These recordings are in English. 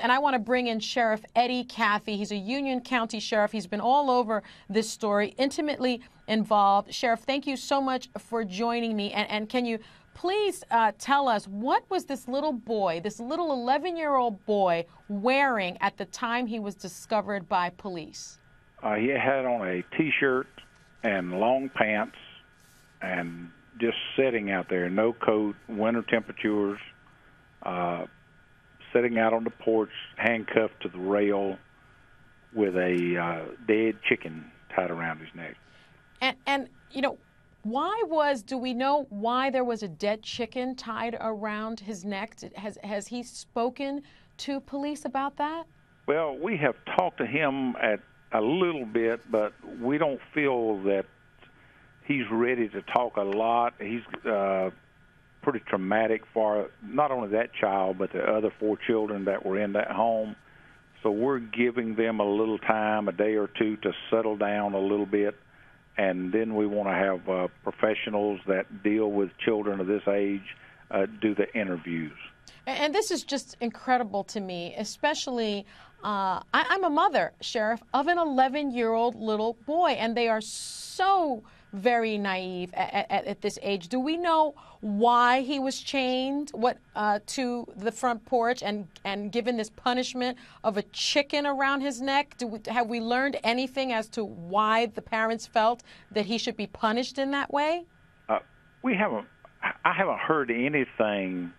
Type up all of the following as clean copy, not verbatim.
And I want to bring in Sheriff Eddie Cathey. He's a Union County Sheriff. He's been all over this story, intimately involved. Sheriff, thank you so much for joining me. And can you please tell us, what was this little boy, this little 11-year-old boy, wearing at the time he was discovered by police? He had on a T-shirt and long pants and just sitting out there, no coat, winter temperatures, sitting out on the porch, handcuffed to the rail with a dead chicken tied around his neck. And you know, do we know why there was a dead chicken tied around his neck? Has he spoken to police about that? Well, we have talked to him a little bit, but we don't feel that he's ready to talk a lot. He's pretty traumatic for not only that child, but the other 4 children that were in that home. So we're giving them a little time, a day or two, to settle down a little bit. And then we want to have professionals that deal with children of this age do the interviews. And this is just incredible to me, especially I'm a mother, Sheriff, of an 11-year-old little boy, and they are so very naive at this age. Do we know why he was chained to the front porch and given this punishment of a chicken around his neck? Have we learned anything as to why the parents felt that he should be punished in that way? I haven't heard anything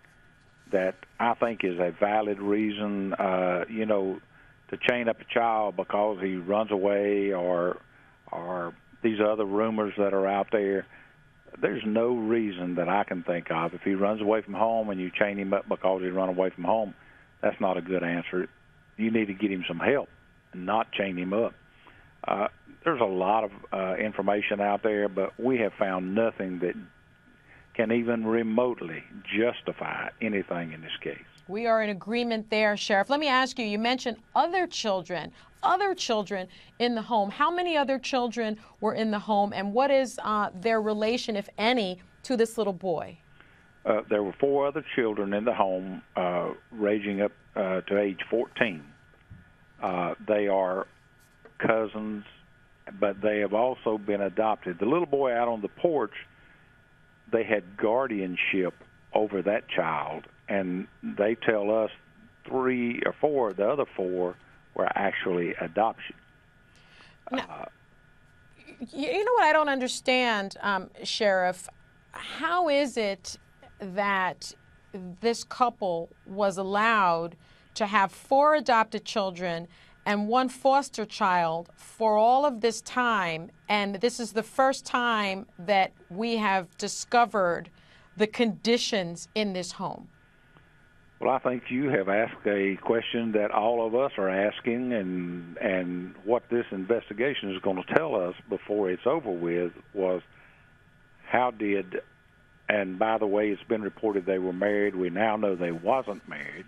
that I think is a valid reason, you know, to chain up a child because he runs away or these other rumors that are out there. There's no reason that I can think of. If he runs away from home and you chain him up because he ran away from home, that's not a good answer. You need to get him some help and not chain him up. There's a lot of information out there, but we have found nothing that can even remotely justify anything in this case. We are in agreement there, Sheriff. Let me ask you, you mentioned other children in the home. How many other children were in the home, and what is their relation, if any, to this little boy? There were 4 other children in the home, ranging up to age 14. They are cousins, but they have also been adopted. The little boy out on the porch, they had guardianship over that child, and they tell us 3 or 4, the other 4, were actually adoption. Now, you know what I don't understand, Sheriff? How is it that this couple was allowed to have 4 adopted children and 1 foster child for all of this time, and this is the first time that we have discovered the conditions in this home? Well, I think you have asked a question that all of us are asking, and what this investigation is going to tell us before it's over with was how did, and by the way, it's been reported they were married. We now know they wasn't married.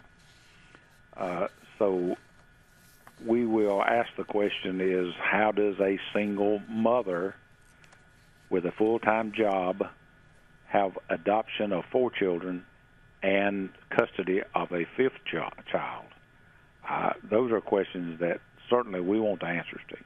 So we will ask the question is, how does a single mother with a full-time job have adoption of 4 children and custody of a 5th child? Those are questions that certainly we want the answers to.